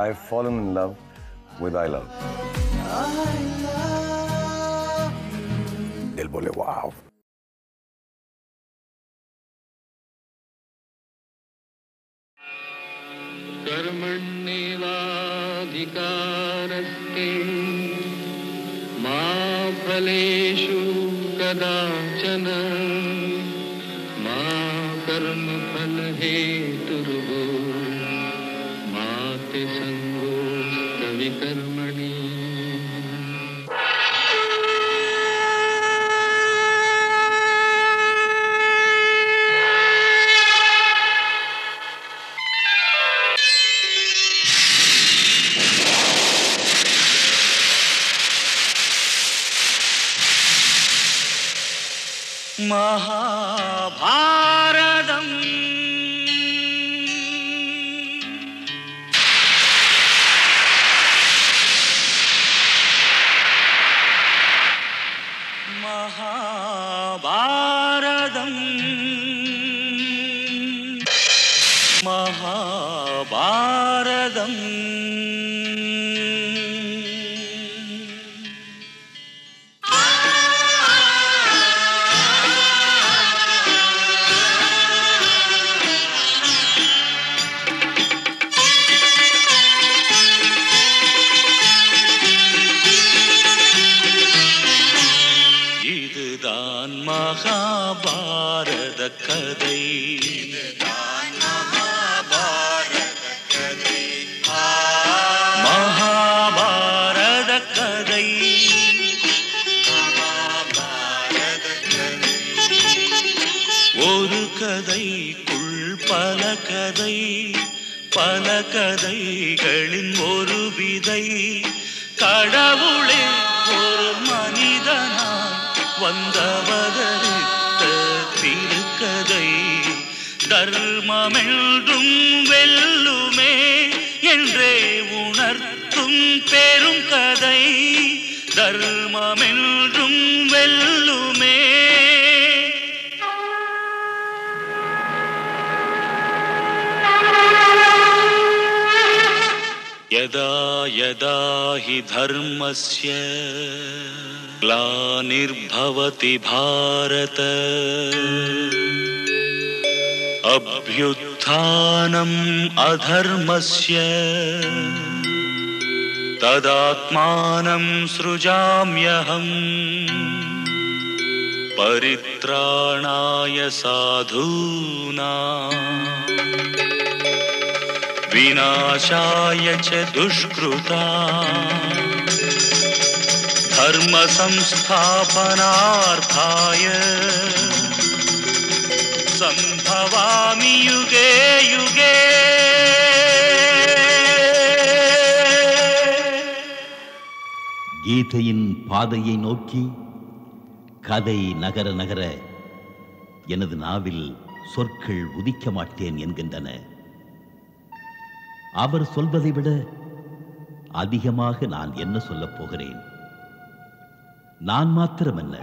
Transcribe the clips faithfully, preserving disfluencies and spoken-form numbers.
I've fallen in love with I love. I love you. दिल बोले वाव। कर्मण्येवाधिकारस्ते मा फलेषु कदाचन मा कर्मफलहेतुर्भो मा ते संगोऽस्तविकर्मणि। महाभारतम महाभारतम महाभारतम கதை இதுதான் மகாபாரத கதை மகாபாரத கதை மகாபாரத கதை ஒரு கதைக்குள் பல கதை பல கதைகளின் ஒரு விதை கடவுளே ஒரு மனிதனாய் வந்தவரே திருக்கதை தர்மமெல்லும் வெல்லுமே என்றே உணர்த்தும் பெரும் கதை தர்மமெல்லும் வெல்லுமே யதா யதா ஹி தர்மஸ்ய ग्लानिर्भवति भारत अभ्युत्थानम् अधर्मस्य तदात्मानं सृजाम्यहम् परित्राणाय साधूनां विनाशाय च दुष्कृताः धर्म संस्थापनार्थाय संभवामि युगे युगे கீதையின் பாதையை நோக்கி கதை நகர நகர எனது நாவில் சொற்கள் உதிக்க மாட்டேன் என்கின்றன. அவர் சொல்வதை விட அதிகமாக நான் என்ன சொல்லப் போகிறேன்? நான் மாத்திரமல்ல,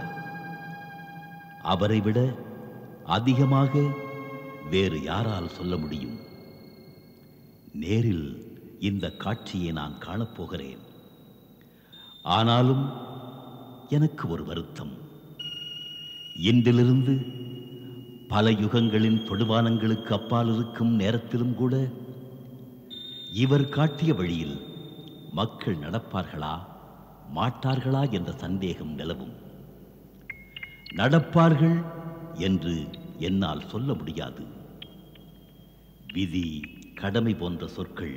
அவரை விட அதிகமாக வேறு யாரால் சொல்ல முடியும்? நேரில் இந்த காட்சியை நான் காணப்போகிறேன். ஆனாலும் எனக்கு ஒரு வருத்தம். இன்றிலிருந்து பல யுகங்களின் தொடுவானங்களுக்கு அப்பால் இருக்கும் நேரத்திலும் கூட இவர் காட்டிய வழியில் மக்கள் நடப்பார்களா மாட்டார்களா என்ற சந்தேகம் நிலவும். நடப்பார்கள் என்று என்னால் சொல்ல முடியாது. விதி, கடமை போன்ற சொற்கள்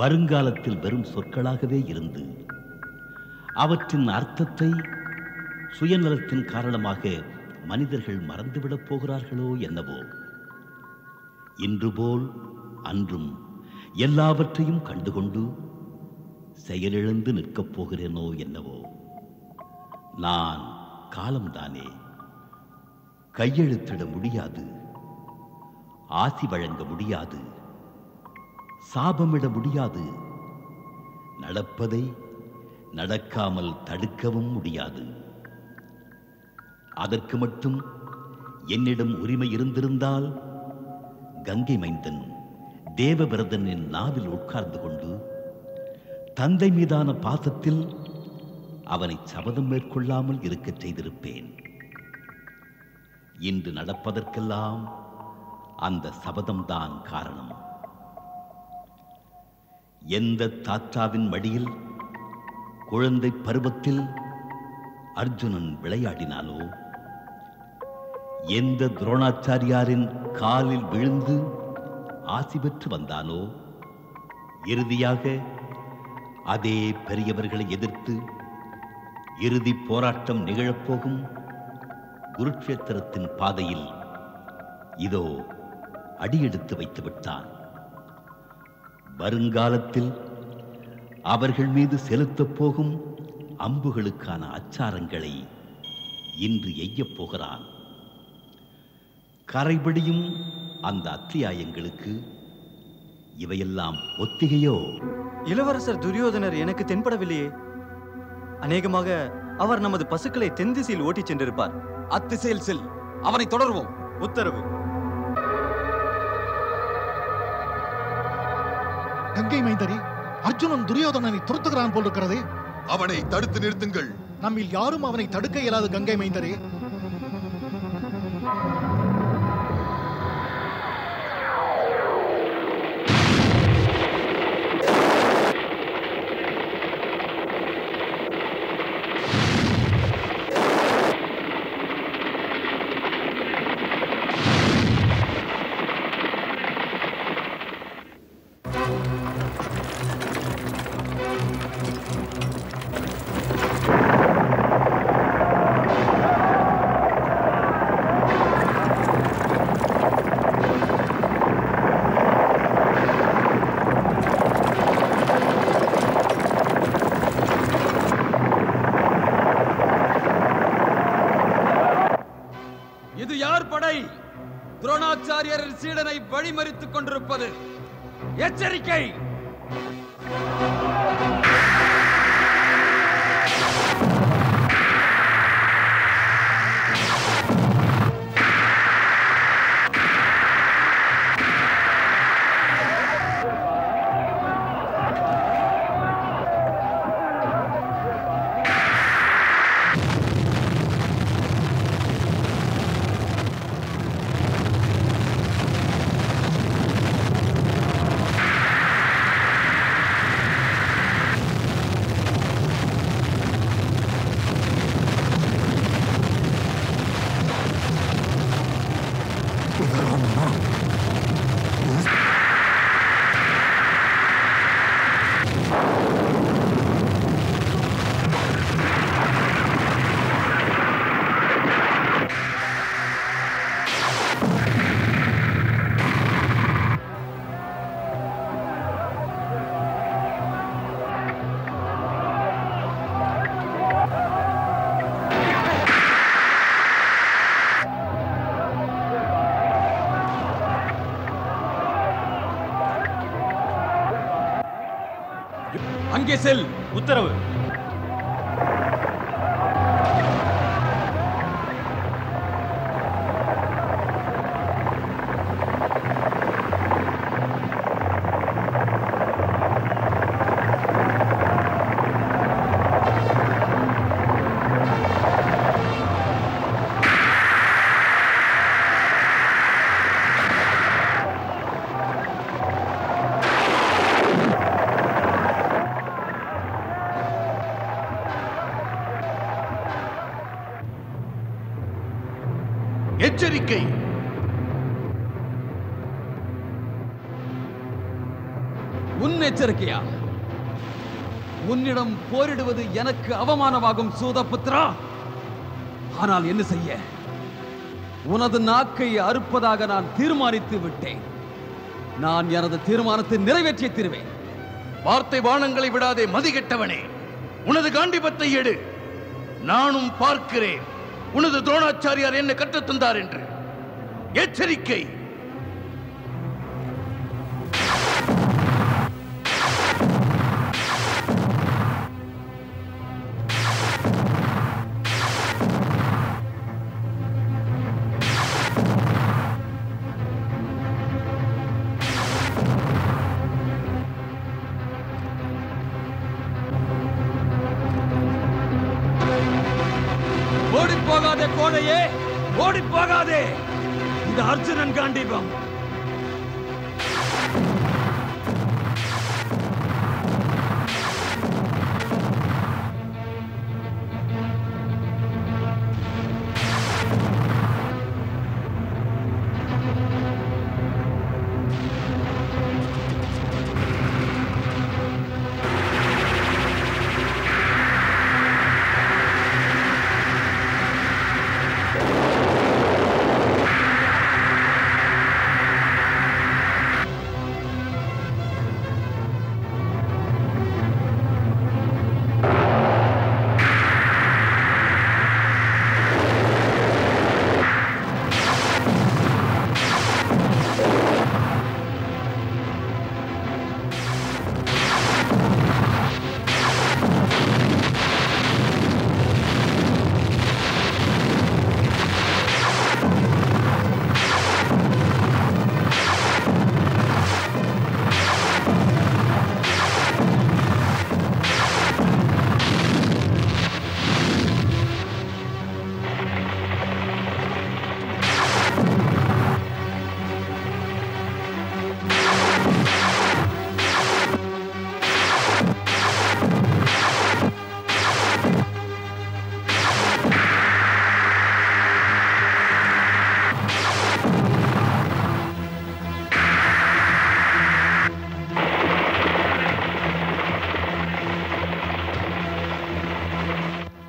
வருங்காலத்தில் வெறும் சொற்களாகவே இருந்து அவற்றின் அர்த்தத்தை சுயநலத்தின் காரணமாக மனிதர்கள் மறந்துவிடப் போகிறார்களோ என்னவோ. இன்று போல் அன்றும் எல்லாவற்றையும் கண்டுகொண்டு செயலிழந்து நிற்கப் போகிறேனோ என்னவோ. நான் காலம்தானே, கையெழுத்திட முடியாது, ஆசி வழங்க முடியாது, சாபமிட முடியாது, நடப்பதை நடக்காமல் தடுக்கவும் முடியாது. அதற்கு மட்டும் என்னிடம் உரிமை இருந்திருந்தால் கங்கை மைந்தன் தேவபிரதனை நாவில் உட்கார்ந்து கொண்டு தந்தை மீதான பாசத்தில் அவனை சபதம் மேற்கொள்ளாமல் இருக்கச் செய்திருப்பேன். இன்று நடப்பதற்கெல்லாம் அந்த சபதம்தான் காரணம். எந்த தாத்தாவின் மடியில் குழந்தை பருவத்தில் அர்ஜுனன் விளையாடினாலோ, எந்த துரோணாச்சாரியாரின் காலில் விழுந்து ஆசி பெற்று வந்தானோ, இறுதியாக அதே பெரியவர்களை எதிர்த்து இறுதி போராட்டம் நிகழப்போகும் குருக்ஷேத்திரத்தின் பாதையில் இதோ அடியெடுத்து வைத்துவிட்டான். வருங்காலத்தில் அவர்கள் மீது செலுத்தப் போகும் அம்புகளுக்கான அச்சாரங்களை இன்று எய்யப் போகிறான். கரைபடியும் அந்த அத்தியாயங்களுக்கு இவையெல்லாம் ஒத்திகையோ? இளவரசர் துரியோதனர் எனக்கு தென்படவில்லையே. அநேகமாக அவர் நமது பசுக்களை தென் திசையில் ஓட்டிச் சென்றிருப்பார். அத்திசையில் செல், அவனை தொடர்வோம். உத்தரவு. கங்கை மைந்தரி, அர்ஜுனன் துரியோதனனை துரத்துகிறான் போல் இருக்கிறது. அவனை தடுத்து நிறுத்துங்கள். நம்மில் யாரும் அவனை தடுக்க இயலாது கங்கை மைந்தரே. சீடனை வழிமறித்துக் கொண்டிருப்பது எச்சரிக்கை. செல். உத்தரவு. எச்சரிக்கை. உன் எச்சரிக்கையா? உன்னிடம் போரிடுவது எனக்கு அவமானமாகும் சூதபுத்திரா. ஆனால் என்ன செய்ய, உனது நாக்கை அறுப்பதாக நான் தீர்மானித்து விட்டேன். நான் எனது தீர்மானத்தை நிறைவேற்றிய தீர்வேன். வார்த்தை வானங்களை விடாதே மதிகெட்டவனே. உனது காண்டிபத்தை எடு. நானும் பார்க்கிறேன் உனது துரோணாச்சாரியார் என்ன கற்றுத் தந்தார் என்று. எச்சரிக்கை. ஓடிப்பாகாதே. இது அர்ஜுனன் காண்டீபம்.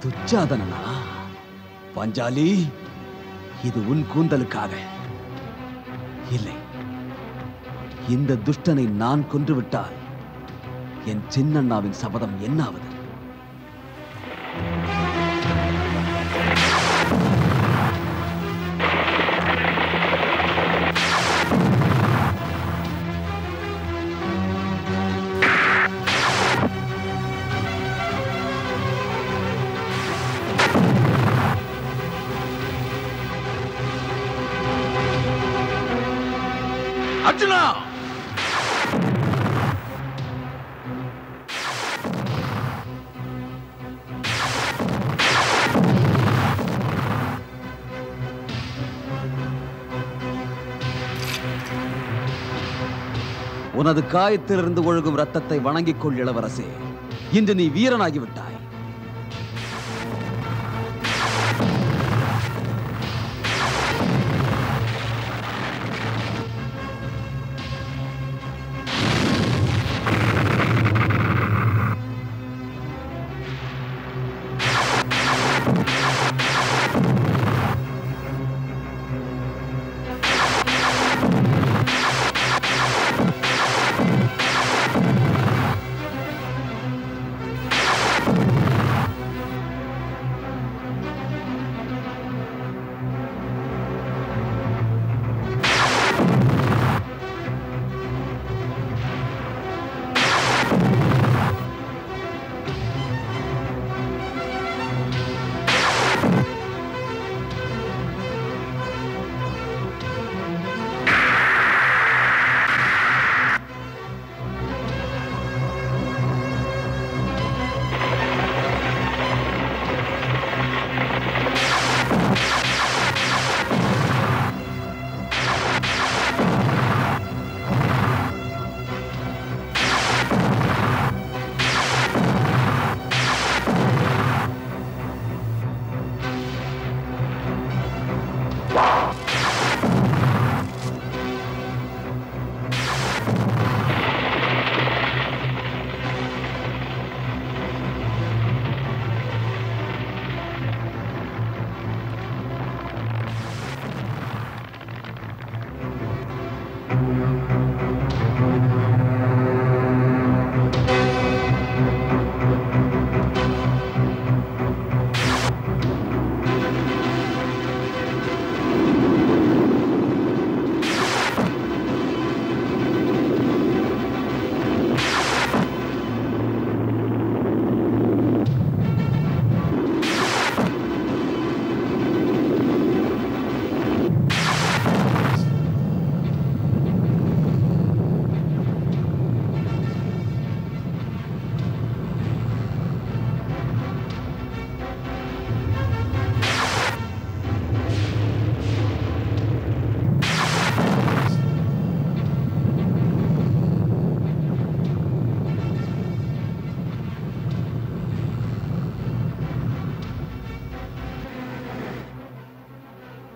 துச்சாதனனா, பஞ்சாலி, இது உன் கூந்தலுக்காக. இல்லை, இந்த துஷ்டனை நான் கொன்றுவிட்டால் என் சின்னண்ணாவின் சபதம் என்னாவது? உனது காயத்திலிருந்து ஒழுகும் ரத்தத்தை வணங்கிக் கொள் இளவரசே. இன்று நீ வீரனாகிவிட்டாய்.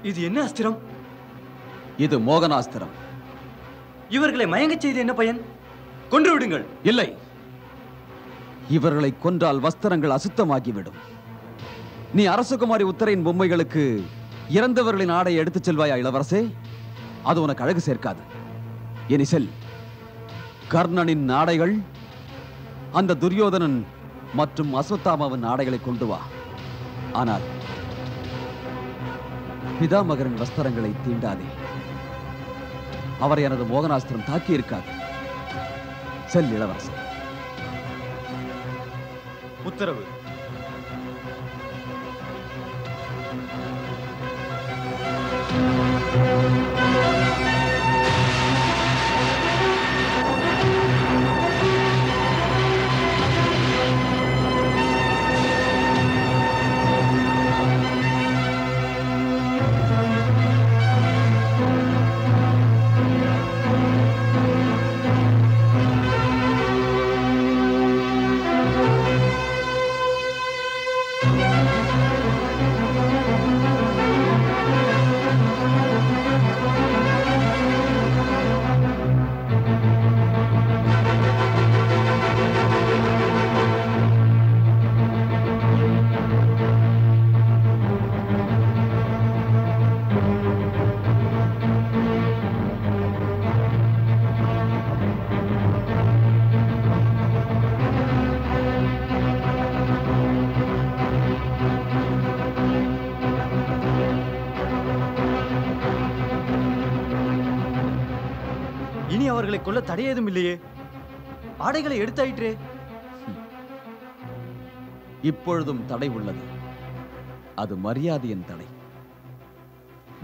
इधर अस्थिरम इधर मोगन अस्थिरम इवर्गले मयंगच चेयदु एन्न पयन कोंडु विडुंगल इल्लै इवर्गले कोंड्राल वस्त्रंगल असुत्तमागि विडुम नी அரசகுமாரி உத்தரின் பொம்மைகளுக்கு இறந்தவர்களின் ஆடை எடுத்து செல்வாயா இளவரசே அது உனக்கு அழகு சேர்க்காது எனிசெல் கர்ணனின் ஆடைகள் அந்த துரியோதனன் மற்றும் அஸ்வத்தாமாவின் ஆடைகளை கொண்டு வா ஆனால் பிதாமகரின் வஸ்திரங்களை தீண்டாதே அவர் எனது மோகனாஸ்திரம் தாக்கி இருக்காது செல் இளவரசே உத்தரவு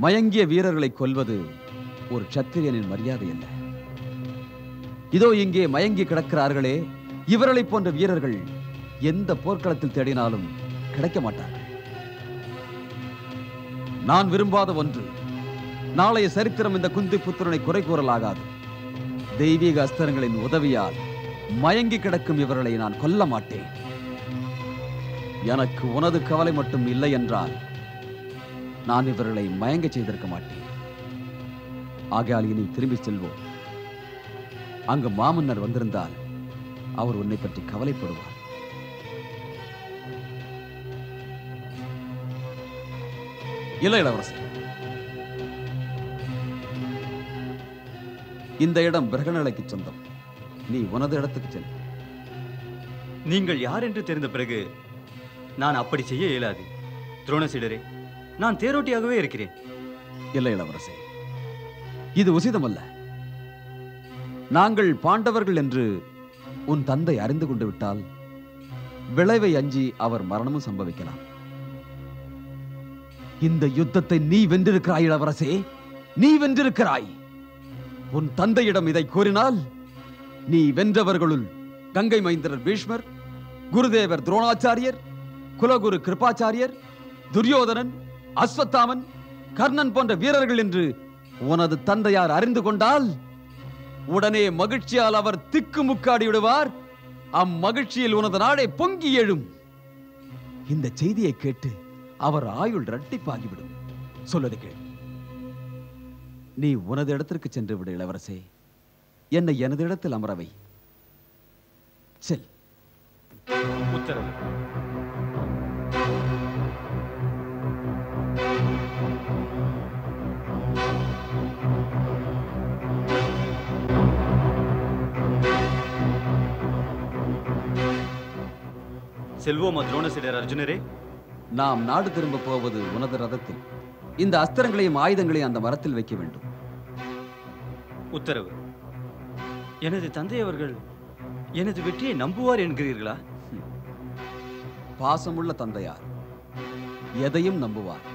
மயங்கிய வீரர்களை கொல்வது ஒரு சத்திரியனின் மரியாதை அல்ல இதோ இங்கே மயங்கி கிடக்கிறார்களே இவர்களை போன்ற வீரர்கள் எந்த போர்க்களத்தில் தேடினாலும் கிடைக்க மாட்டார்கள் நான் விரும்பாத ஒன்று நாளைய சரித்திரம் இந்த குந்தி புத்திரனை குறை கூறலாகாது தெய்வீக அஸ்திரங்களின் உதவியால் மயங்கி கிடக்கும் இவர்களை நான் கொல்ல மாட்டேன் எனக்கு உனது கவலை மட்டும் இல்லை என்றால் நான் இவர்களை மயங்க செய்திருக்க மாட்டேன் ஆகையால் இனி திரும்பி செல்வோம் அங்கு மாமன்னர் வந்திருந்தால் அவர் உன்னை பற்றி கவலைப்படுவார் இல்லை இளவரசே இந்த இடம் பிரகனலைக்கு சொந்தம் நீ உனது இடத்துக்கு செல் நீங்கள் யார் என்று தெரிந்த பிறகு நான் அப்படி செய்ய இயலாது துரோணசிடரே நான் தேரோட்டியாகவே இருக்கிறேன் இல்லை இளவரசே இது உசிதம் அல்ல நாங்கள் பாண்டவர்கள் என்று உன் தந்தை அறிந்து கொண்டு விட்டால் விளைவை அஞ்சி அவர் மரணமும் சம்பவிக்கலாம் இந்த யுத்தத்தை நீ வென்றிருக்கிறாய் இளவரசே நீ வென்றிருக்கிறாய் உன் தந்தையிடம் இதை கூறினால் நீ வென்றவர்களுள் கங்கை மைந்தரர் பீஷ்மர் குருதேவர் துரோணாச்சாரியர் குலகுரு கிருபாச்சாரியர் துரியோதனன் அஸ்வத்தாமன் கர்ணன் போன்ற வீரர்கள் என்று உனது தந்தையார் அறிந்து கொண்டால் உடனே மகிழ்ச்சியால் அவர் திக்கு முக்காடி விடுவார் அம்மகிழ்ச்சியில் உனது நாடே பொங்கி எழும் இந்த செய்தியை கேட்டு அவர் ஆயுள் இரட்டிப்பாகிவிடும் சொல்வது கேள் நீ உனது இடத்திற்கு சென்று விடு இளவரசே என்னை எனது இடத்தில் அமரவை செல் உத்தரவு செல்வோமா துரோணசிடர் அர்ஜுனரே நாம் நாடு திரும்ப போவது உனது ரதத்தில் இந்த அஸ்திரங்களையும் ஆயுதங்களையும் அந்த மரத்தில் வைக்க வேண்டும் உத்தரவு எனது தந்தையவர்கள் எனது வெற்றியை நம்புவார் என்கிறீர்களா பாசமுள்ள தந்தையார் எதையும் நம்புவார்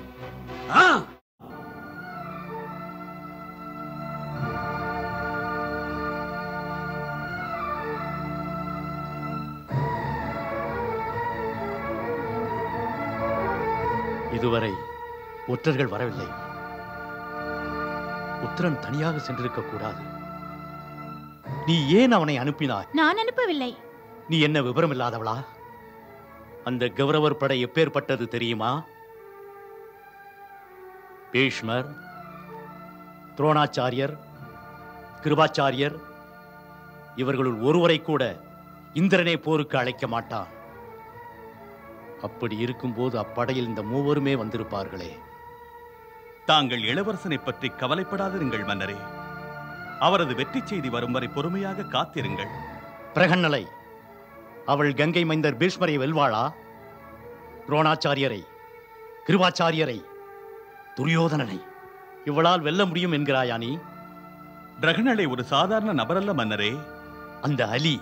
இதுவரை ஒற்றர்கள் வரவில்லை உத்தரன் தனியாக சென்றிருக்க கூடாது நீ ஏன் அவனை அனுப்பினாய் நான் அனுப்பவில்லை நீ என்ன விவரம் இல்லாதவளா அந்த கௌரவர் படை எப்பேற்பட்டது தெரியுமா भीष्मर, द्रोणाचार्यर, कृपाचार्यर இவர்களுள் ஒருவரை கூட இந்திரனே போருக்கு அழைக்க மாட்டான். அப்படி இருக்கும்போது அப்படையில் இந்த மூவருமே வந்திருப்பார்களே. தாங்கள் இளவரசனை பற்றி கவலைப்படாதிருங்கள் மன்னரே. அவரது வெற்றி செய்தி வரும் வரை பொறுமையாக காத்திருங்கள். பிரகன்னலை, அவள் கங்கை மைந்தர் பீஷ்மரை வெல்வாளா? துரோணாச்சாரியரை, கிருபாச்சாரியரை, துரியோதனனை இவளால் வெல்ல முடியும் என்கிறாயானி? பிரகன்னலை ஒரு சாதாரண நபரல்ல மன்னரே. அந்த அலி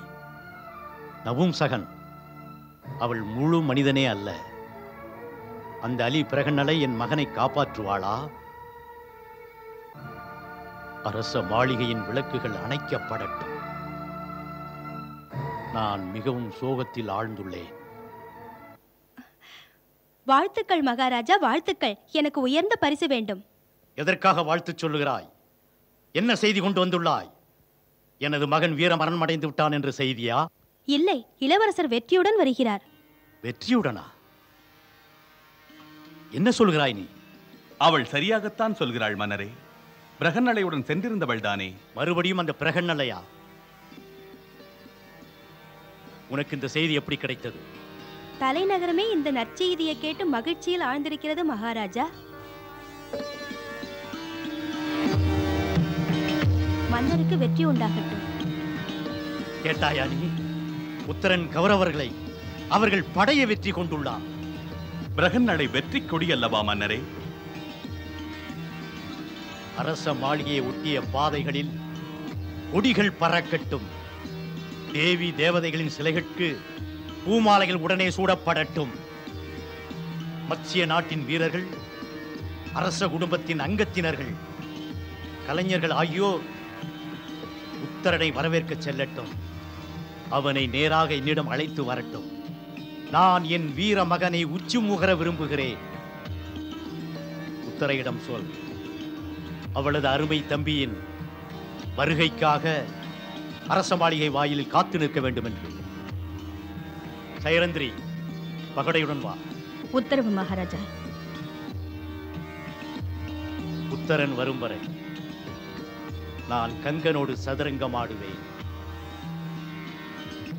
நவும் சகன், அவள் முழு மனிதனே அல்ல. அந்த அலி பிரகன்னலை என் மகனை காப்பாற்றுவாளா? அரச மாளிகையின் விளக்குகள் அணைக்கப்படட்டும். நான் மிகவும் சோகத்தில் ஆழ்ந்துள்ளேன். வாழ்த்துக்கள் மகாராஜா, வாழ்த்துக்கள். எனக்கு உயர்ந்த பரிசு வேண்டும். எதற்காக வாழ்த்து சொல்லுகிறாய்? என்ன செய்தி கொண்டு வந்துள்ளாய்? எனது மகன் வீர மரணம் அடைந்து விட்டான் என்ற செய்தியா? இல்லை, இளவரசர் வெற்றியுடன் வருகிறார். வெற்றியுடனா? என்ன சொல்கிறாய் நீ? அவள் சரியாகத்தான் சொல்கிறாள் மன்னரே. பிரகன்னலையுடன் சென்றிருந்தவள் தானே. மறுபடியும் அந்த பிரகன்னலையா? உனக்கு இந்த செய்தி எப்படி கிடைத்தது? தலைநகரமே இந்த நற்செய்தியை கேட்டு மகிழ்ச்சியில் ஆழ்ந்திருக்கிறது மகாராஜா. மன்னருக்கு வெற்றி உண்டாகட்டும். கேட்டாயா நீ? உத்தரன் கௌரவர்களை அவர்கள் படைய வெற்றி கொண்டுள்ளான். பிரகன்னலை வெற்றி கொடி அல்லவா மன்னரே? அரச மாளிகையை ஒட்டிய பாதைகளில் கொடிகள் பறக்கட்டும். தேவி தேவதைகளின் சிலைகளுக்கு பூமாலைகள் உடனே சூடப்படட்டும். மத்திய நாட்டின் வீரர்கள், அரச குடும்பத்தின் அங்கத்தினர்கள், கலைஞர்கள் ஆகியோர் உத்தரனை வரவேற்க செல்லட்டும். அவனை நேராக என்னிடம் அழைத்து வரட்டும். நான் என் வீர மகனை உச்சி முகர விரும்புகிறேன். உத்தரையிடம் சொல், அவளது அருமை தம்பியின் வருகைக்காக அரச மாளிகை வாயிலில் காத்து நிற்க வேண்டும் என்று. சைரந்திரி, பகடையுடன் வா. உத்தரவு மகாராஜா. உத்தரன் வரும் வரை நான் கங்கனோடு சதுரங்கம் ஆடுவேன்.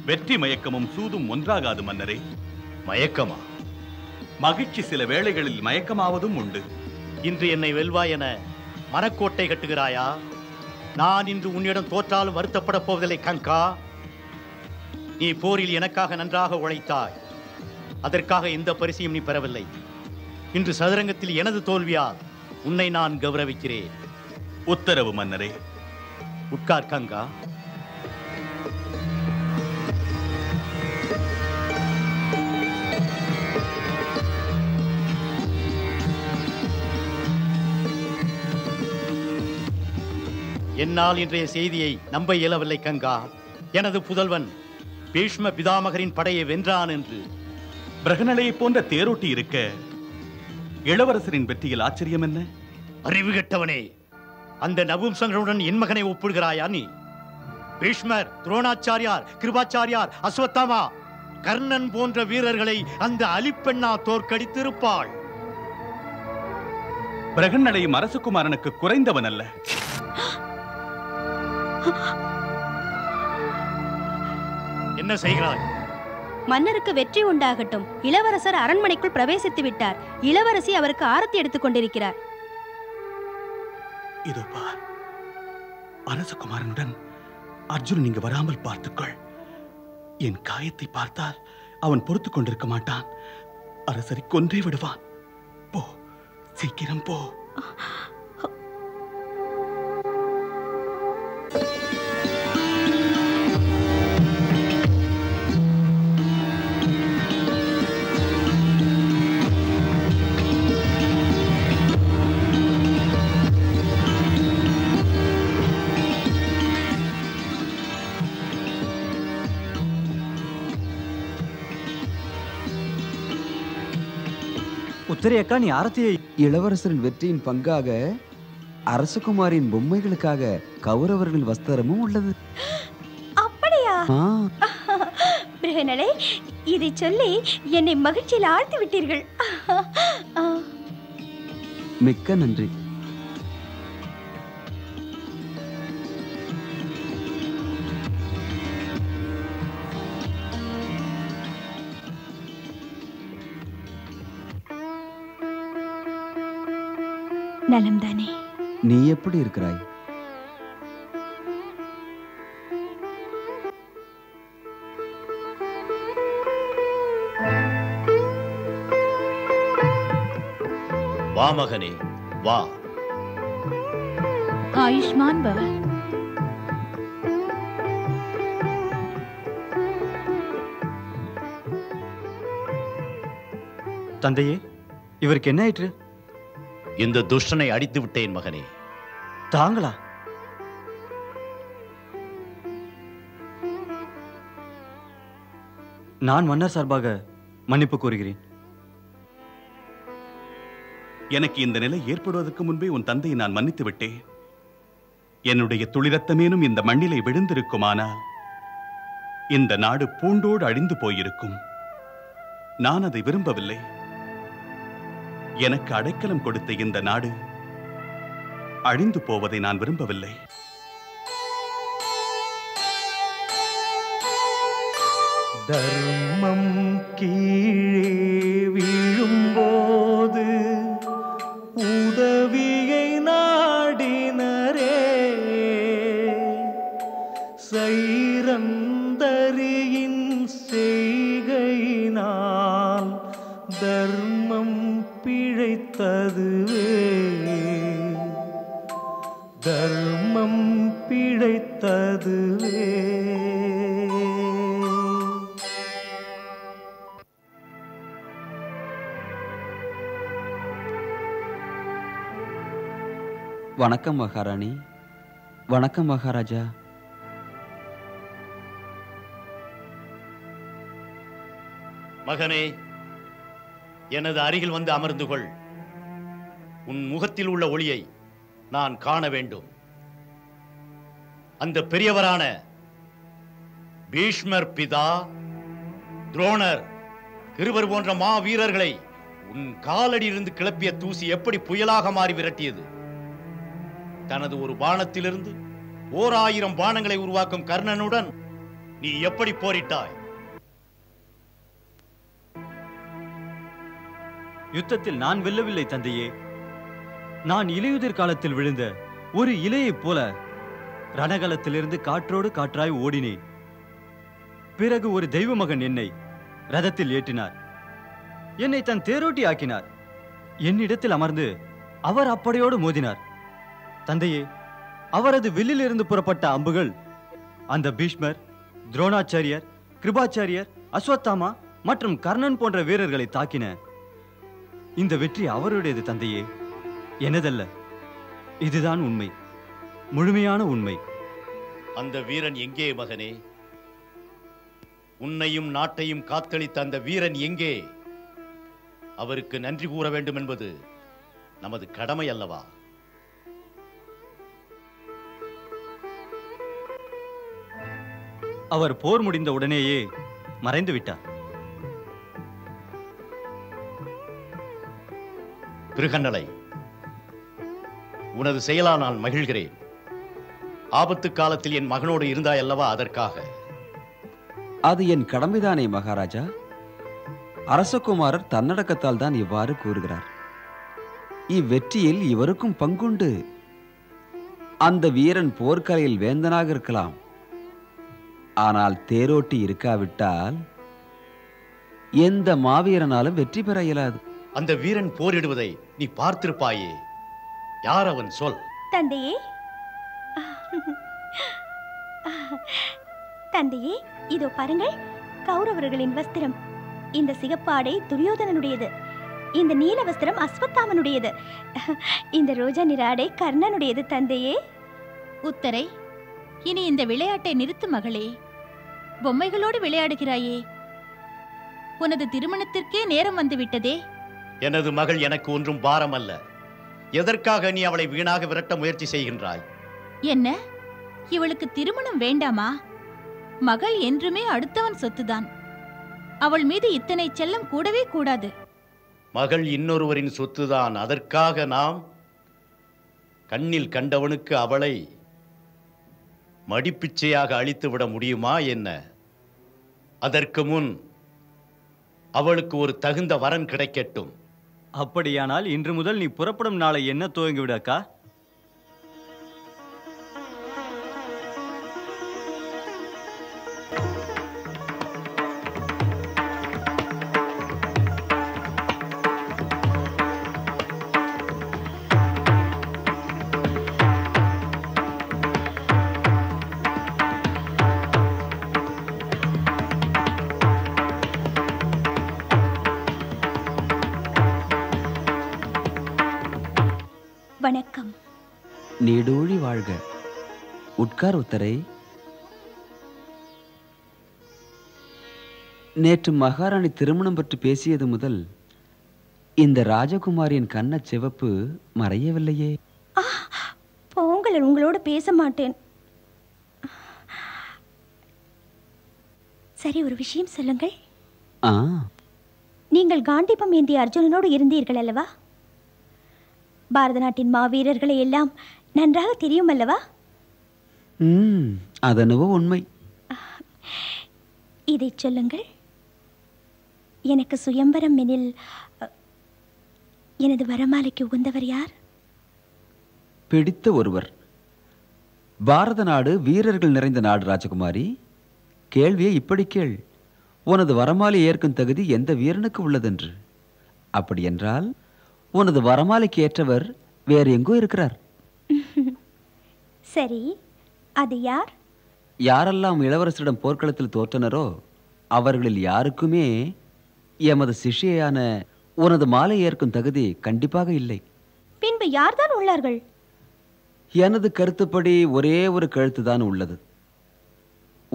வெற்றி மயக்கமும் சூதும் ஒன்றாகாது மன்னரே. மயக்கமா? மகிழ்ச்சி சில வேளைகளில் மயக்கமாவதும் உண்டு. இன்று என்னை வெல்வா என மனக்கோட்டை கட்டுகிறாயா? நான் இன்று உன்னிடம் தோற்றாலும் வருத்தப்பட போவதில்லை கங்கா. நீ போரில் எனக்காக நன்றாக உழைத்தாய். அதற்காக எந்த பரிசையும் நீ பெறவில்லை. இன்று சதுரங்கத்தில் எனது தோல்வியால் உன்னை நான் கௌரவிக்கிறேன். உத்தரவு மன்னரே. உட்கார் கங்கா. என்னால் இன்றைய செய்தியை நம்ப இயலவில்லை கங்கா. எனது புதல்வன் பீஷ்ம பிதாமகரின் படையை வென்றான் என்று. பிரகன்னலையை போன்ற தேரோட்டி இருக்க இளவரசரின் வெற்றியில் ஆச்சரியம் என்ன? அறிவு கெட்டவனே, அந்த நபும்சங்களுடன் என் மகனை ஒப்பிடுகிறாயா நீ? பீஷ்மர், துரோணாச்சாரியார், கிருபாச்சாரியார், அஸ்வத்தாமா, கர்ணன் போன்ற வீரர்களை அந்த அலிப்பெண்ணா தோற்கடித்திருப்பாள். பிரகன்னலையும் அரசகுமாரனுக்கு குறைந்தவன் அல்ல. என்ன செய்கிறாய்? மன்னருக்கு வெற்றி உண்டாகட்டும். இளவரசர் அரண்மனைக்குள் பிரவேசித்து விட்டார். இளவரசி அவருக்கு ஆரத்தி எடுத்துக் கொண்டிருக்கிறார். இதோ பார், அரசகுமாரனுடன் அர்ஜுன் நீங்க வராமல் பார்த்துக்கொள். என் காயத்தை பார்த்தால் அவன் பொறுத்துக் கொண்டிருக்க மாட்டான். அரசரை கொன்றே விடுவான். போ, சீக்கிரம் போ. உத்தரையக்கா, நீ ஆரத்தியை இளவரசரின் வெற்றியின் பங்காக அரசகுமாரின் பொம்மைகளுக்காக கௌரவர்கள் வஸ்திரமும் உள்ளது. அப்படியா? பிரகன்னலை, இதை சொல்லி என்னை மகிழ்ச்சியில் ஆழ்த்தி விட்டீர்கள். मिक्का नंद्री। नलम दाने। नी एप्पुडु इरुक्राई? वा मगने वा आयुष्मान भव। तंदे इवरुक्कु एन्न आयिट्टु? इंद दुष्टने अडित्तु विट्टेन मगने। तांगला नान मन्नर सार्बाग मन्निप्पु कोरुगिरेन। எனக்கு இந்த நிலை ஏற்படுவதற்கு முன்பே உன் தந்தை நான் மன்னித்து விட்டேன். என்னுடைய துளிரத்தமேனும் இந்த மண்ணிலே விழுந்திருக்குமானால் இந்த நாடு பூண்டோடு அழிந்து போயிருக்கும். நான் அதை விரும்பவில்லை. எனக்கு அடைக்கலம் கொடுத்த இந்த நாடு அழிந்து போவதை நான் விரும்பவில்லை. தர்மம் கீழே விழும்போது உதவியை நாடினரே சைரந்தரியின் செய்கையினால் தர்மம் பிழைத்ததுவே தர்மம் பிழைத்ததுவே. वणक्कम महाराणी, वणक्कम महाराजा। मगने எனது அருகில் வந்து அமர்ந்து கொள். உன் முகத்தில் உள்ள ஒளியை நான் காண வேண்டும். அந்த பெரியவரான பீஷ்மர் பிதா துரோணர் கிருபர் போன்ற மா வீரர்களை உன் காலடியிலிருந்து கிளப்பிய தூசி எப்படி புயலாக மாறி விரட்டியது. தனது ஒரு பாணத்திலிருந்து ஓர் ஆயிரம் பாணங்களை உருவாக்கும் கர்ணனுடன் நீ எப்படி போரிட்டாய்? யுத்தத்தில் நான் வெல்லவில்லை தந்தையே. நான் இலையுதிர் காலத்தில் விழுந்த ஒரு இலையைப் போல ரணகலத்திலிருந்து காற்றோடு காற்றாய் ஓடினேன். பிறகு ஒரு தெய்வ மகன் என்னை ரதத்தில் ஏற்றினார். என்னை தன் தேரோட்டி ஆக்கினார். என்னிடத்தில் அமர்ந்து அவர் அப்படியோடு மோதினார். தந்தையே, அவரது வில்லிலிருந்து புறப்பட்ட அம்புகள் அந்த பீஷ்மர் துரோணாச்சாரியர் கிருபாச்சாரியர் அஸ்வத்தாமா மற்றும் கர்ணன் போன்ற வீரர்களை தாக்கின. இந்த வெற்றி அவருடையது தந்தையே, எனதல்ல. இதுதான் உண்மை, முழுமையான உண்மை. அந்த வீரன் எங்கே மகனே? உன்னையும் நாட்டையும் காத்தளித்த அந்த வீரன் எங்கே? அவருக்கு நன்றி கூற வேண்டும் என்பது நமது கடமை அல்லவா? அவர் போர் முடிந்த உடனேயே மறைந்து விட்டார். திருகண்ணலை, உனது செயலால் நான் மகிழ்கிறேன். ஆபத்து காலத்தில் என் மகனோடு இருந்தாய் அல்லவா, அதற்காக. அது என் கடமைதானே மகாராஜா. அரசகுமாரர் தன்னடக்கத்தால் தான் இவ்வாறு கூறுகிறார். இவ்வெற்றியில் இவருக்கும் பங்குண்டு. அந்த வீரன் போர்க்கலையில் வேந்தனாக இருக்கலாம், ஆனால் தேரோட்டி இருக்காவிட்டால் எந்த மாவீரனாலும் வெற்றி பெற இயலாது. அந்த வீரன் போரிடுவதை நீ பார்த்திருப்பாயே, யார் அவன்? சொல் தந்தையே. தந்தையே, இதோ பாருங்கள், கௌரவர்களின் வஸ்திரம். இந்த சிகப்பாடை துரியோதனனுடையது, இந்த நீல வஸ்திரம் அஸ்வத்தாமனுடையது, இந்த ரோஜா நிராடை கர்ணனுடையது. தந்தையே, உத்தரை, இனி இந்த விளையாட்டை நிறுத்து மகளே. பொம்மைகளோடு விளையாடுகிறாயே, உனது திருமணத்திற்கே நேரம் வந்துவிட்டதே. எனது மகள் எனக்கு ஒன்றும் பாரம் அல்ல. எதற்காக நீ அவளை வீணாக விரட்ட முயற்சி செய்கின்றாய்? என்ன, இவளுக்கு திருமணம் வேண்டாமா? மகள் என்றுமே அடுத்தவன் சொத்துதான். அவள் மீது இத்தனை செல்லம் கூடவே கூடாது. மகள் இன்னொருவரின் சொத்துதான். அதற்காக நாம் கண்ணில் கண்டவனுக்கு அவளை மடிப்பிச்சையாக அளித்துவிட முடியுமா என்ன? அதற்கு முன் அவளுக்கு ஒரு தகுந்த வரன் கிடைக்கட்டும். அப்படியானால் இன்று முதல் நீ புறப்படும் நாளை என்ன துவங்கிவிடு அக்கா. உட்கார் உத்தரை. நேற்று மகாராணி திருமணம் பற்றி பேசியது முதல் இந்த ராஜகுமாரியின் கண்ண சிவப்பு மறையவில்லையே. போங்கள், உங்களோடு பேச மாட்டேன். சரி, ஒரு விஷயம் சொல்லுங்கள். நீங்கள் காண்டிபம் ஏந்திய அர்ஜுனனோடு இருந்தீர்கள் அல்லவா? பாரத நாட்டின் மாவீரர்களை எல்லாம் நன்றாக தெரியும் அல்லவா? ம், அதனவோ உண்மை. இதை சொல்லுங்கள், எனக்கு சுயம்பரம் எனில் எனது வரமாலைக்கு உகந்தவர் யார்? பிடித்த ஒருவர். பாரத நாடு வீரர்கள் நிறைந்த நாடு ராஜகுமாரி. கேள்வியை இப்படி கேள், உனது வரமாலை ஏற்கும் தகுதி எந்த வீரனுக்கு உள்ளதென்று. அப்படியென்றால் உனது வரமாலைக்கு ஏற்றவர் வேறு எங்கோ இருக்கிறார். சரி, அது யார்? யாரெல்லாம் இளவரசரிடம் போர்க்களத்தில் தோற்றனரோ அவர்களில் யாருக்குமே எமது சிஷியான உனது மாலை ஏற்கும் தகுதி கண்டிப்பாக இல்லை. பின்பு யார்தான் உள்ளார்கள்? எனது கருத்துப்படி ஒரே ஒரு கழுத்து தான் உள்ளது,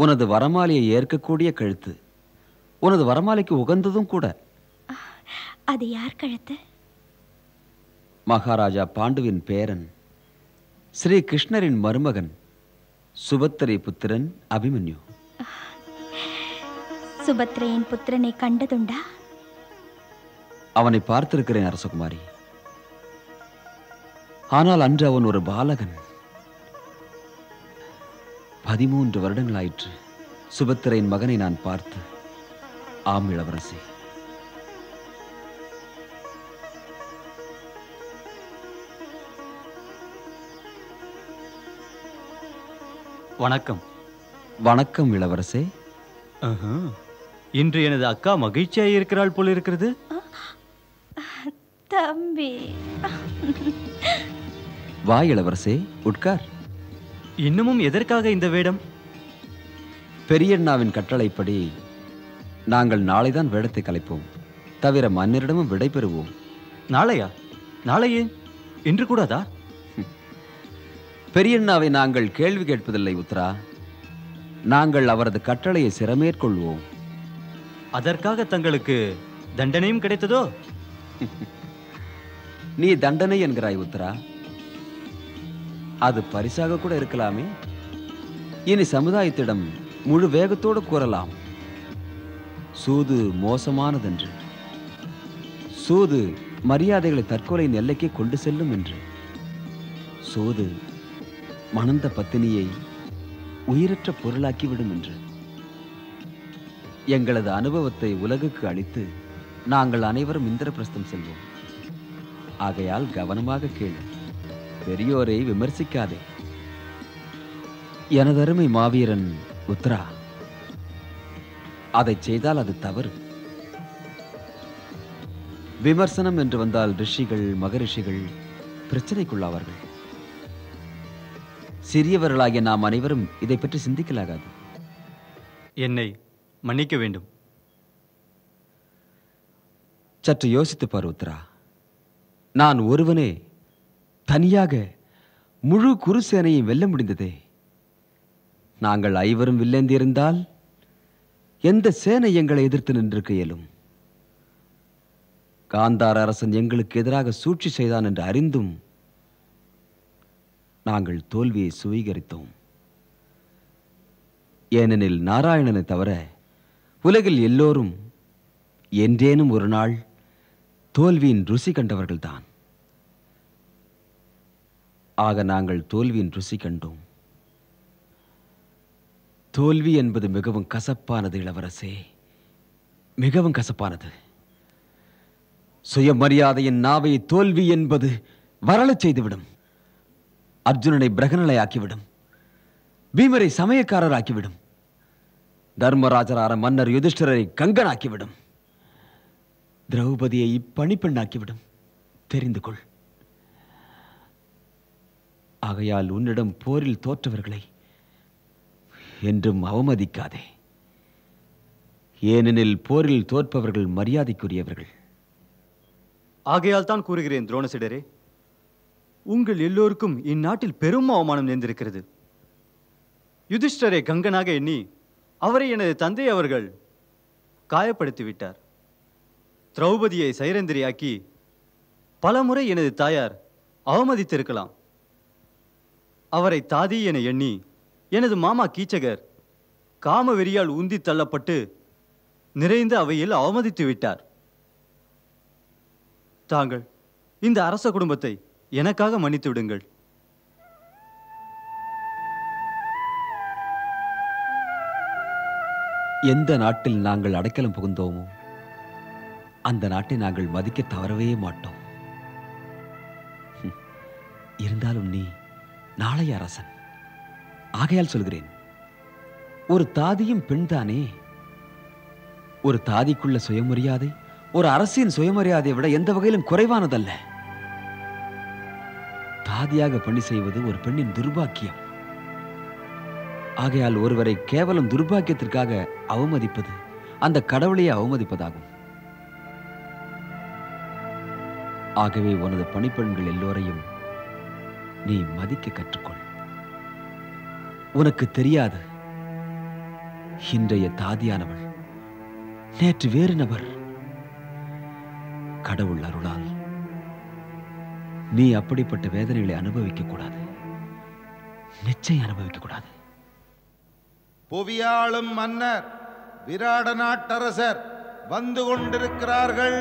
உனது வரமாலையை ஏற்கக்கூடிய கழுத்து. உனது வரமாலைக்கு உகந்ததும் கூட. அது யார் கழுத்து? மகாராஜா பாண்டுவின் பேரன், ஸ்ரீ கிருஷ்ணரின் மருமகன், சுபத்திரை புத்திரன் அபிமன்யு. சுபத்திரையின் புத்திரனை கண்டதுண்டா? அவனை பார்த்திருக்கிறேன் அரசகுமாரி. ஆனால் அன்று அவன் ஒரு பாலகன். பதிமூன்று வருடங்கள் ஆயிற்று சுபத்திரையின் மகனை நான் பார்த்து. ஆம் இளவரசி. வணக்கம். வணக்கம் இளவரசே. இன்று எனது அக்கா மகிழ்ச்சியாக இருக்கிறாள் போல இருக்கிறது. தம்பி வா இளவரசே, உட்கார். இன்னமும் எதற்காக இந்த வேடம்? பெரியண்ணாவின் கட்டளைப்படி நாங்கள் நாளைதான் வேடத்தை கலைப்போம், தவிர மன்னரிடமும் விடை பெறுவோம். நாளையா? நாளையே? இன்று கூடாதா? பெரியண்ணாவை நாங்கள் கேள்வி கேட்பதில்லை உத்தரா. நாங்கள் அவரது கட்டளையை சிறமேற்கொள்வோம். அதற்காக தங்களுக்கு தண்டனையும் கிடைத்ததோ? நீ தண்டனை என்கிறாய் உத்தரா, அது பரிசாக கூட இருக்கலாமே. இனி சமுதாயத்திடம் முழு வேகத்தோடு கூறலாம், சூது மோசமானதென்று, சூது மரியாதைகளை தற்கொலையின் எல்லைக்கே கொண்டு செல்லும் என்று, சூது மணந்த பத்தினியை உயிரற்ற பொருளாக்கிவிடும் என்று எங்களது அனுபவத்தை உலகுக்கு அளித்து நாங்கள் அனைவரும் இந்திரபிரஸ்தம் செல்வோம். ஆகையால் கவனமாக கேளு, பெரியோரை விமர்சிக்காதே. எனதருமை மாவீரன் உத்தரா, அதை செய்தால் அது தவறு. விமர்சனம் என்று வந்தால் ரிஷிகள் மகரிஷிகள் பிரச்சனைக்குள்ளாவார்கள். சிறியவர்களாகிய நாம் அனைவரும் இதை பற்றி சிந்திக்கலாகாது. என்னை மன்னிக்க வேண்டும். சற்று யோசித்து பார் உத்தரா. நான் ஒருவனே தனியாக முழு குருசேனையும் வெல்ல முடிந்ததே. நாங்கள் ஐவரும் வில்லேந்திருந்தால் எந்த சேனை எங்களை எதிர்த்து நின்றிருக்க இயலும்? காந்தார அரசன் எங்களுக்கு எதிராக சூழ்ச்சி செய்தான் என்று அறிந்தும் நாங்கள் தோல்வியை சுவீகரித்தோம். ஏனெனில் நாராயணனை தவிர உலகில் எல்லோரும் என்றேனும் ஒரு நாள் தோல்வியின் ருசி கண்டவர்கள்தான். ஆக நாங்கள் தோல்வியின் ருசி கண்டோம். தோல்வி என்பது மிகவும் கசப்பானது இளவரசே, மிகவும் கசப்பானது. சுயமரியாதையின் நாவை தோல்வி என்பது வரலச் செய்துவிடும். அர்ஜுனனை பிரகனலை ஆக்கிவிடும், பீமரை சமயக்காரர் ஆக்கிவிடும், தர்மராஜரான மன்னர் யுதிஷ்டரை கங்கனாக்கிவிடும், திரௌபதியை இப்பணிப்பெண்ணாக்கிவிடும். தெரிந்து கொள். ஆகையால் உன்னிடம் போரில் தோற்றவர்களை என்றும் அவமதிக்காதே. ஏனெனில் போரில் தோற்பவர்கள் மரியாதைக்குரியவர்கள். ஆகையால் தான் கூறுகிறேன் துரோணசிடரே, உங்கள் எல்லோருக்கும் இந்நாட்டில் பெரும் அவமானம் நேர்ந்திருக்கிறது. யுதிஷ்டரை கங்கனாக எண்ணி அவரை எனது தந்தை அவர்கள் காயப்படுத்திவிட்டார். திரௌபதியை சைரந்திரியாக்கி பலமுறை எனது தாயார் அவமதித்திருக்கலாம். அவரை தாதி என எண்ணி எனது மாமா கீச்சகர் காம வெறியால் உந்தி தள்ளப்பட்டு நிறைந்த அவையில் அவமதித்து விட்டார். தாங்கள் இந்த அரச குடும்பத்தை எனக்காக மன்னித்து விடுங்கள். எந்த நாட்டில் நாங்கள் அடைக்கலம் புகுந்தோமோ அந்த நாட்டை நாங்கள் மதிக்க தவறவே மாட்டோம். இருந்தாலும் நீ நாளைய அரசன். ஆகையால் சொல்கிறேன், ஒரு தாதியும் பெண்தானே. ஒரு தாதிக்குள்ள சுயமரியாதை ஒரு அரசின் சுயமரியாதையை விட எந்த வகையிலும் குறைவானதல்ல. தாதியாக பணி செய்வது ஒரு பெண்ணின் துர்பாக்கியம். ஆகையால் ஒருவரை கேவலம் துர்பாக்கியத்திற்காக அவமதிப்பது அந்த கடவுளையே அவமதிப்பதாகும். ஆகவே உனது பணிப்பெண்கள் எல்லோரையும் நீ மதிக்க கற்றுக்கொள். உனக்கு தெரியாது, இன்றைய தாதியானவள் நேற்று வேறு நபர். கடவுள் அருளால் நீ அப்படிப்பட்ட வேதனைகளை அனுபவிக்க கூடாது, நிச்சயம் அனுபவிக்க கூடாது. புவியாளும் மன்னர் விராட நாட்டரசர் வந்து கொண்டிருக்கிறார்கள்.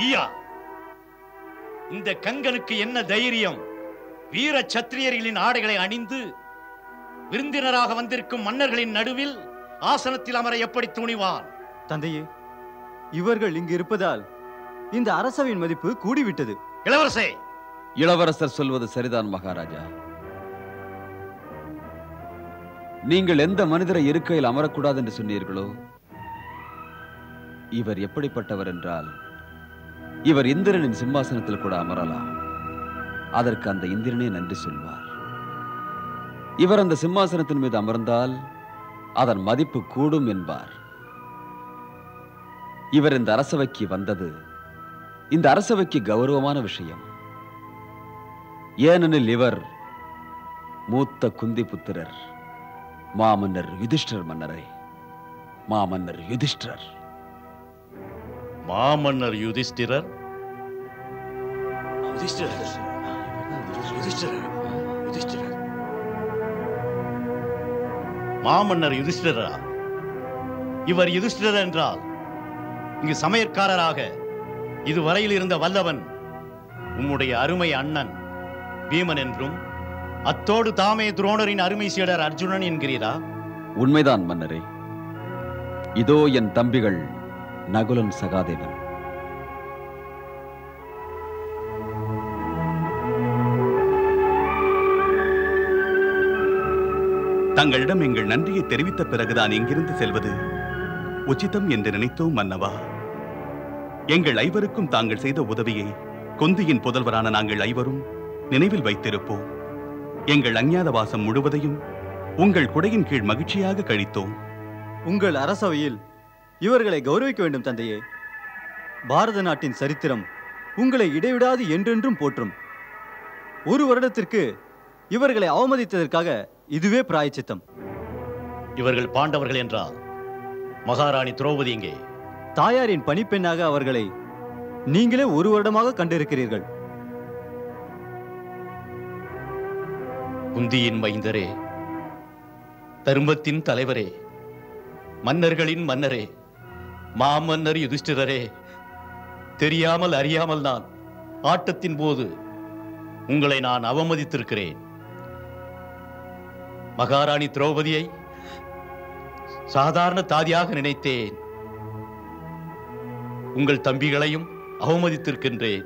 நீயா? இந்த கங்கனுக்கு என்ன தைரியம்? வீர சத்திரியர்களின் ஆடைகளை அணிந்து விருந்தினராக வந்திருக்கும் மன்னர்களின் நடுவில் ஆசனத்தில் அமர எப்படி துணிவான்? தந்தையே, இவர்கள் இங்கு இருப்பதால் இந்த அரசவையின் மதிப்பு கூடிவிட்டது. இளவரசே! இளவரசர் சொல்வது சரிதான் மகாராஜா. நீங்கள் எந்த மனிதரை இருக்கையில் அமரக்கூடாது என்று சொன்னீர்களோ, இவர் எப்படிப்பட்டவர் என்றால், இவர் இந்திரனின் சிம்மாசனத்தில் கூட அமரலாம். அதற்கு அந்த இந்திரனே நன்றி சொல்வார். இவர் அந்த சிம்மாசனத்தின் மீது அமர்ந்தால் அதன் மதிப்பு கூடும் என்பார். இவர் இந்த அரசவைக்கு வந்தது இந்த அரசவைக்கு கௌரவமான விஷயம். ஏனெனில் இவர் மூத்த குந்தி புத்திரர் மாமன்னர் யுதிஷ்டர் மன்னரே, மாமன்னர் யுதிஷ்டர். மாமன்னர் யுதிஷ்டிரர் மாமன்னர் யுதிஷ்டிரரா? இவர் யுதிஷ்டிரர் என்றால் இங்கு சமயற்காரராக இதுவரையில் இருந்த வல்லவன் உம்முடைய அருமை அண்ணன் பீமன் என்றும், அத்தோடு தாமே துரோணரின் அருமை சீடர் அர்ஜுனன் என்கிறீரா? உண்மைதான் மன்னரே. இதோ என் தம்பிகள் நகுலன் சகாதேவன், தங்களிடம் எங்கள் நன்றியை தெரிவித்த பிறகுதான் இங்கிருந்து செல்வது உச்சிதம் என்று நினைத்தோம் மன்னவா. எங்கள் ஐவருக்கும் தாங்கள் செய்த உதவியை கொந்தியின் புதல்வரான நாங்கள் ஐவரும் நினைவில் வைத்திருப்போம். எங்கள் அஞ்ஞாதவாசம் முழுவதையும் உங்கள் குடையின் கீழ் மகிழ்ச்சியாக கழித்தோம். உங்கள் அரசவையில் இவர்களை கௌரவிக்க வேண்டும் தந்தையே. பாரத நாட்டின் சரித்திரம் உங்களை இடைவிடாது என்றென்றும் போற்றும். ஒரு வருடத்திற்கு இவர்களை அவமதித்ததற்காக இதுவே பிராயச்சித்தம். இவர்கள் பாண்டவர்கள் என்றால் மகாராணி திரௌபதி எங்கே? தாயாரின் பணிப்பெண்ணாக அவர்களை நீங்களே ஒரு வருடமாக கண்டிருக்கிறீர்கள். குந்தியின் மைந்தரே, தர்மத்தின் தலைவரே, மன்னர்களின் மன்னரே, மாமன்னர் யுதிஷ்டிரரே, தெரியாமல் அறியாமல் நான் ஆட்டத்தின் போது உங்களை நான் அவமதித்திருக்கிறேன். மகாராணி திரௌபதியை சாதாரண தாதியாக நினைத்தேன். உங்கள் தம்பிகளையும் அவமதித்திருக்கின்றேன்.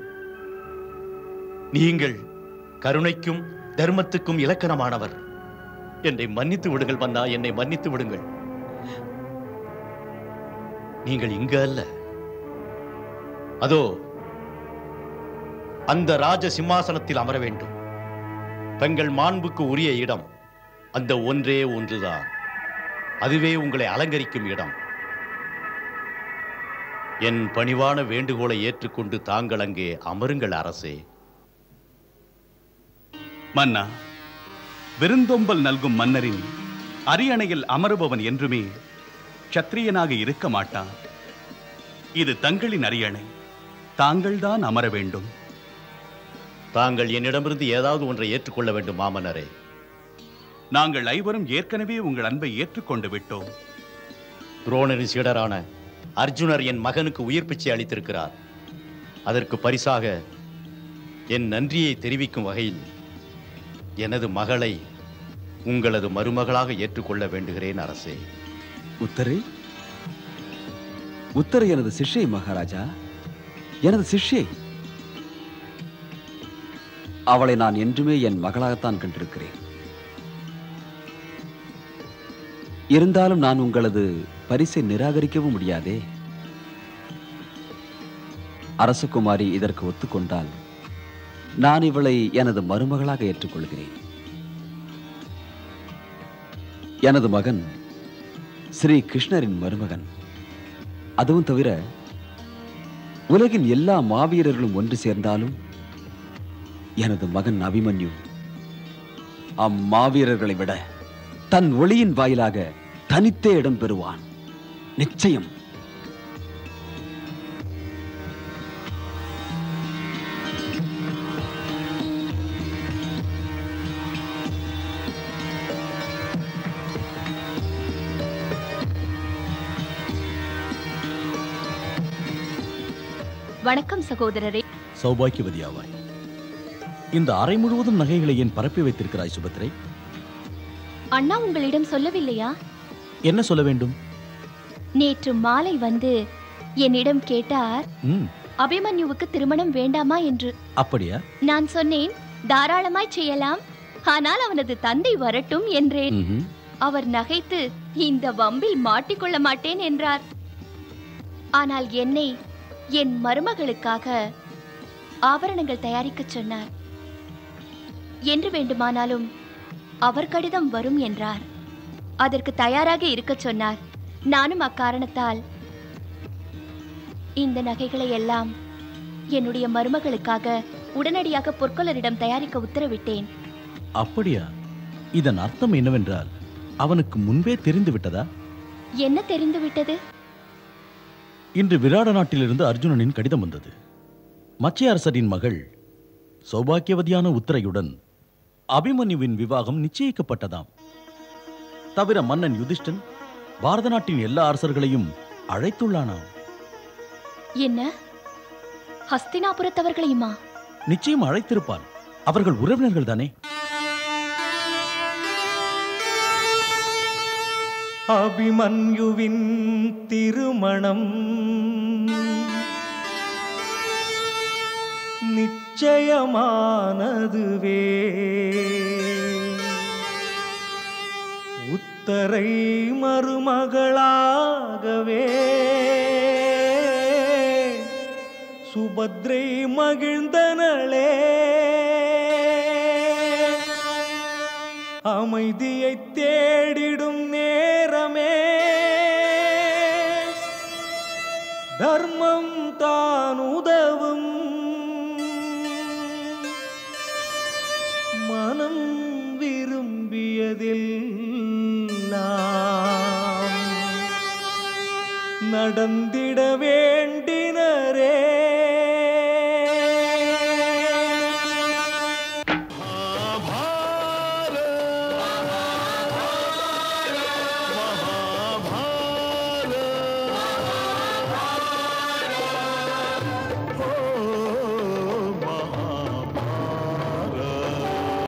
நீங்கள் கருணைக்கும் தர்மத்துக்கும் இலக்கணமானவர். என்னை மன்னித்து விடுங்கள் மன்னா, என்னை மன்னித்து விடுங்கள். நீங்கள் இங்கு அல்ல, அதோ அந்த ராஜ சிம்மாசனத்தில் அமர வேண்டும். தங்கள் மாண்புக்கு உரிய இடம் அந்த ஒன்றே ஒன்றுதான். அதுவே உங்களை அலங்கரிக்கும் இடம். என் பணிவான வேண்டுகோளை ஏற்றுக்கொண்டு தாங்கள் அங்கே அமருங்கள் அரசே. மன்னா, விருந்தொம்பல் நல்கும் மன்னரின் அரியணையில் அமருபவன் என்றுமே சத்திரியனாக இருக்க மாட்டான். இது தங்களின் அரியணை, தாங்கள்தான் அமர வேண்டும். தாங்கள் என்னிடமிருந்து ஏதாவது ஒன்றை ஏற்றுக்கொள்ள வேண்டும் மாமன்னரே. நாங்கள் ஐவரும் ஏற்கனவே உங்கள் அன்பை ஏற்றுக்கொண்டு விட்டோம். துரோணரின் சீடரான அர்ஜுனர் என் மகனுக்கு உயிர் பிச்சை அளித்திருக்கிறார். அதற்கு பரிசாக என் நன்றியை தெரிவிக்கும் வகையில் எனது மகளை உங்களது மருமகளாக ஏற்றுக்கொள்ள வேண்டுகிறேன் அரசே. உத்தரே, உத்தரே எனது சிஷ்யை மகாராஜா, எனது சிஷ்யை. அவளை நான் என்றுமே என் மகளாகத்தான் கண்டிருக்கிறேன். இருந்தாலும் நான் உங்களது பரிசை நிராகரிக்கவும் முடியாதே. அரசகுமாரி இதற்கு ஒத்துக்கொண்டால் நான் இவளை எனது மருமகளாக ஏற்றுக்கொள்கிறேன். எனது மகன் ஸ்ரீ கிருஷ்ணரின் மருமகன். அதுவும் தவிர உலகின் எல்லா மாவீரர்களும் ஒன்று சேர்ந்தாலும் எனது மகன் அபிமன்யு அம்மாவீரர்களை விட தன் ஒளியின் வாயிலாக தனித்தே இடம் பெறுவான். நிச்சயம். வணக்கம் சகோதரரே. சௌபாக்கியவதியாவாய். இந்த அறை முழுவதும் நகைகளை ஏன் பரப்பி வைத்திருக்கிறாய் சுபத்ரை? அண்ணா உங்களிடம் சொல்லவில்லையா? என்ன சொல்ல வேண்டும்? நேற்று மாலை வந்து என்னிடம் கேட்டார் அபிமன்யுவுக்கு திருமணம் வேண்டாமா என்று. அப்படியா? நான் சொன்னேன் தாராளமாய் செய்யலாம், ஆனால் அவனது தந்தை வரட்டும் என்றேன். அவர் நகைத்து இந்த வம்பில் மாட்டிக்கொள்ள மாட்டேன் என்றார். ஆனால் என்னை என் மருமகளுக்காக ஆபரணங்கள் தயாரிக்க சொன்னார். என்று வேண்டுமானாலும் அவர் கடிதம் வரும் என்றார். அதற்கு தயாராக இருக்க சொன்னார். நானும் அக்காரணத்தால் இந்த நகைகளை எல்லாம் என்னுடைய மருமகளுக்காக உடனடியாக பொற்கொள்ளரிடம் தயாரிக்க உத்தரவிட்டேன். அப்படியா? இதன் அர்த்தம் என்னவென்றால் அவனுக்கு முன்பே தெரிந்துவிட்டதா? என்ன தெரிந்துவிட்டது? இன்று விராட நாட்டிலிருந்து அர்ஜுனனின் கடிதம் வந்தது. மச்சைய அரசரின் மகள் சௌபாக்கியவதியான உத்தரையுடன் அபிமன்யுவின் விவாகம் நிச்சயிக்கப்பட்டதாம். தவிர மன்னன் யுதிஷ்டன் பாரத நாட்டின் எல்லா அரசர்களையும் அழைத்துள்ளானாம். என்ன, ஹஸ்தினாபுரத்தவர்களையுமா? நிச்சயம் அழைத்திருப்பான். அவர்கள் உறவினர்கள் தானே. அபிமன்யுவின் திருமணம் நிச்சயமானதுவே. உத்தரை மருமகளாகவே சுபத்ரை மகிழ்ந்தனளே. அமைதியை தேடிடும் நேரமே தர்மம் தான் உதவும். மனம் விரும்பியதெல்லாம் நடந்திடவே